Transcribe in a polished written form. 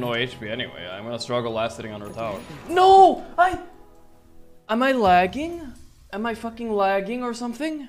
No HP anyway, I'm gonna struggle last sitting under tower. No! Am I lagging? Am I fucking lagging or something?